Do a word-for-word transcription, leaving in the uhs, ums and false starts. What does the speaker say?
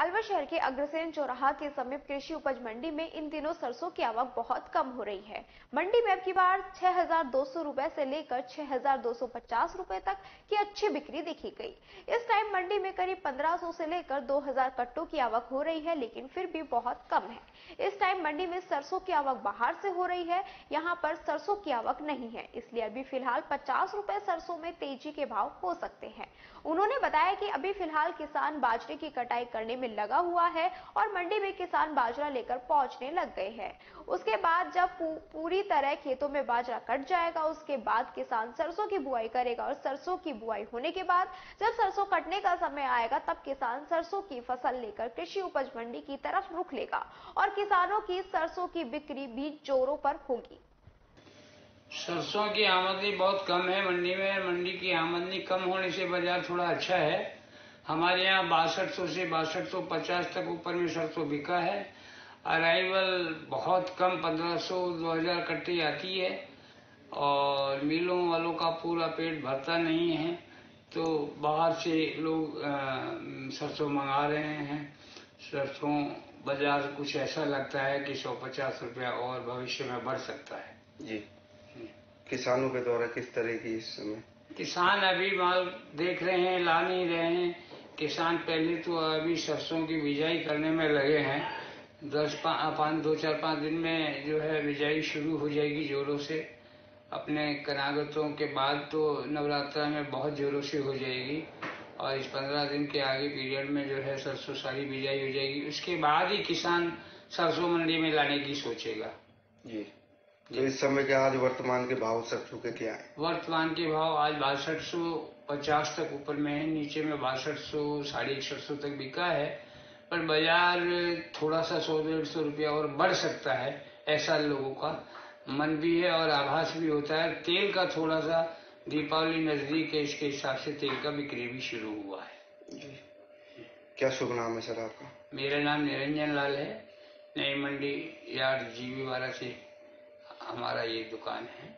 अलवर शहर के अग्रसेन चौराहा के समीप कृषि उपज मंडी में इन दिनों सरसों की आवक बहुत कम हो रही है। मंडी में अब की बार छह हजार दो सौ रुपए से लेकर छह हजार दो सौ पचास रुपए तक की अच्छी बिक्री देखी गई। इस टाइम मंडी में करीब पंद्रह सौ से लेकर दो हजार कट्टों की आवक हो रही है, लेकिन फिर भी बहुत कम है। इस टाइम मंडी में सरसों की आवक बाहर से हो रही है, यहाँ पर सरसों की आवक नहीं है, इसलिए अभी फिलहाल पचास रुपए सरसों में तेजी के भाव हो सकते हैं। उन्होंने बताया कि अभी फिलहाल किसान बाजरे की कटाई करने में लगा हुआ है और मंडी में किसान बाजरा लेकर पहुंचने लग गए हैं। उसके बाद जब पू, पूरी तरह खेतों में बाजरा कट जाएगा, उसके बाद किसान सरसों की बुआई करेगा और सरसों की बुआई होने के बाद जब सरसों कटने का समय आएगा, तब किसान सरसों की फसल लेकर कृषि उपज मंडी की तरफ रुख लेगा और किसानों की सरसों की बिक्री भी जोरों पर होगी। सरसों की आमदनी बहुत कम है मंडी में। मंडी की आमदनी कम होने से बाजार थोड़ा अच्छा है। हमारे यहाँ बासठ सौ से बासठ सौ पचास तक ऊपर में सरसों बिका है। अराइवल बहुत कम पंद्रह सौ दो हजार कट्टी आती है और मिलों वालों का पूरा पेट भरता नहीं है, तो बाहर से लोग सरसों मंगा रहे हैं। सरसों बाजार कुछ ऐसा लगता है कि सौ पचास रुपया और भविष्य में बढ़ सकता है। जी, किसानों के द्वारा किस तरह की इस समय किसान अभी माल देख रहे हैं, ला नहीं रहे हैं। किसान पहले तो अभी सरसों की बिजाई करने में लगे हैं। दस पाँच दो चार पाँच दिन में जो है बिजाई शुरू हो जाएगी जोरों से। अपने कनागतों के बाद तो नवरात्रा में बहुत जोरों से हो जाएगी और इस पंद्रह दिन के आगे पीरियड में जो है सरसों सारी बिजाई हो जाएगी। उसके बाद ही किसान सरसों मंडी में लाने की सोचेगा। जी, तो इस समय के आज वर्तमान के भाव सरसों के क्या है? वर्तमान के भाव आज बासठ सौ पचास तक ऊपर में है, नीचे में बासठ सौ साढ़े इकसठ सौ तक बिका है। पर बाजार थोड़ा सा सौ डेढ़ सौ रुपया और बढ़ सकता है, ऐसा लोगों का मन भी है और आभास भी होता है। तेल का थोड़ा सा दीपावली नजदीक है, इसके हिसाब से तेल का बिक्री भी शुरू हुआ है। जी, क्या शुभ नाम है सर आपका? मेरा नाम निरंजन लाल है। नई मंडी यार्ड जीवी वाला से हमारा ये दुकान है।